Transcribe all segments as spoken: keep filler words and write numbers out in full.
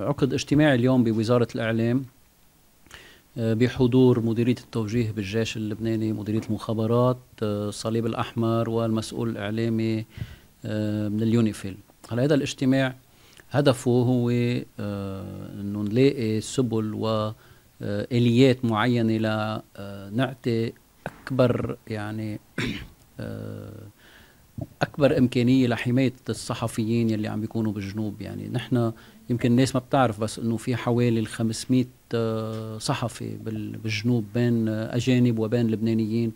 عقد اجتماعي اليوم بوزارة الإعلام بحضور مديرية التوجيه بالجيش اللبناني، مديرية المخابرات، الصليب الأحمر، والمسؤول الإعلامي من اليونيفيل. هلا هذا الاجتماع هدفه هو إنه نلاقي سبل وآليات معينة لنعطي أكبر يعني أكبر إمكانية لحماية الصحفيين يلي عم بيكونوا بالجنوب. يعني نحن يمكن الناس ما بتعرف، بس إنه في حوالي الخمسمائة صحفي بالجنوب بين أجانب وبين لبنانيين،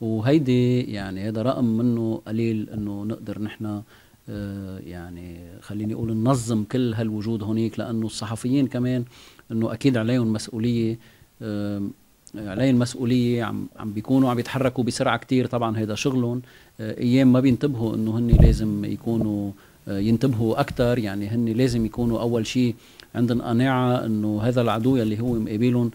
وهيدي يعني هذا رقم منه قليل إنه نقدر نحن يعني خليني أقول ننظم كل هالوجود هونيك، لأنه الصحفيين كمان إنه أكيد عليهم مسؤولية، عليهم مسؤولية، عم عم بيكونوا عم يتحركوا بسرعة كتير. طبعا هيدا شغلهم، أيام ما بينتبهوا إنه هن لازم يكونوا ينتبهوا أكتر. يعني هن لازم يكونوا أول شيء عندهم قناعة إنه هذا العدو اللي هو مقابلهم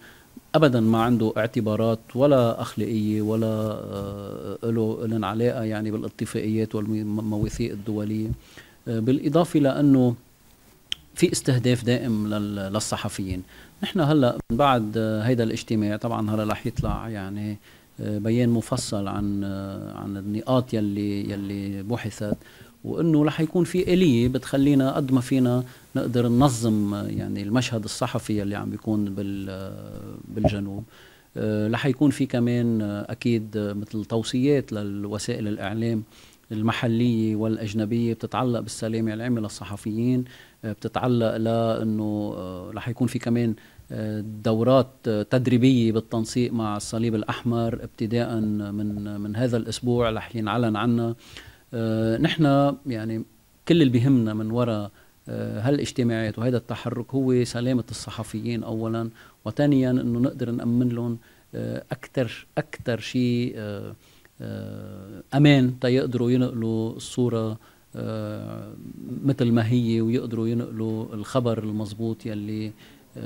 أبدا ما عنده اعتبارات ولا أخلاقية ولا له لهم علاقة يعني بالاتفاقيات والمواثيق الدولية، بالإضافة لأنه في استهداف دائم للصحفيين. نحن هلا من بعد هيدا الاجتماع طبعا هلا رح يطلع يعني بيان مفصل عن عن النقاط يلي يلي بحثت، وانه رح يكون في آلية بتخلينا قد ما فينا نقدر ننظم يعني المشهد الصحفي اللي عم بيكون بالجنوب. رح يكون في كمان اكيد مثل توصيات للوسائل الاعلام المحلية والأجنبية بتتعلق بالسلامة العامة للصحفيين، بتتعلق لأنه رح يكون في كمان دورات تدريبية بالتنسيق مع الصليب الأحمر ابتداء من من هذا الأسبوع رح ينعلن عنها. نحن يعني كل اللي بيهمنا من وراء هالاجتماعات وهذا التحرك هو سلامة الصحفيين أولا، وثانيا أنه نقدر نأمن لهم أكثر أكثر شيء أمان تيقدروا ينقلوا الصورة مثل ما هي، ويقدروا ينقلوا الخبر المضبوط يلي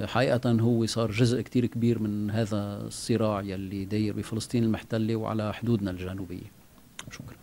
حقيقة هو صار جزء كتير كبير من هذا الصراع يلي داير بفلسطين المحتلة وعلى حدودنا الجنوبية. شكرا.